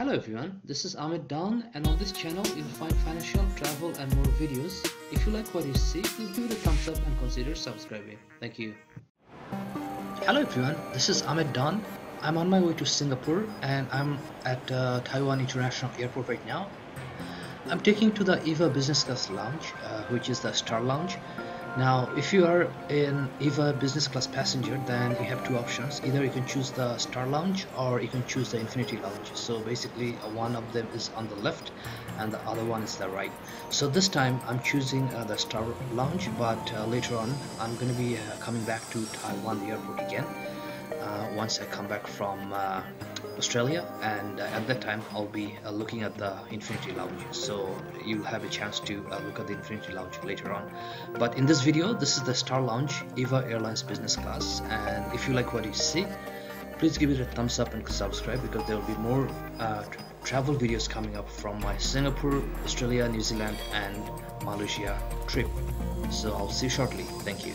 Hello everyone, this is Ahmed Dawn, and on this channel you'll find financial, travel and more videos. If you like what you see, please give it a thumbs up and consider subscribing. Thank you. Hello everyone, this is Ahmed Dawn. I'm on my way to Singapore and I'm at Taiwan International Airport right now. I'm taking to the EVA Business Class Lounge, which is the Star Lounge. Now, if you are an EVA Business Class passenger, then you have two options. Either you can choose the Star Lounge or you can choose the Infinity Lounge. So basically, one of them is on the left and the other one is the right. So this time, I'm choosing the Star Lounge, but later on, I'm going to be coming back to Taiwan Airport again. Once I come back from Australia, and at that time I'll be looking at the Infinity Lounge, so you'll have a chance to look at the Infinity Lounge later on. But in this video, this is the Star Lounge, EVA Airlines Business Class, and if you like what you see, please give it a thumbs up and subscribe, because there will be more travel videos coming up from my Singapore, Australia, New Zealand and Malaysia trip. So I'll see you shortly. Thank you.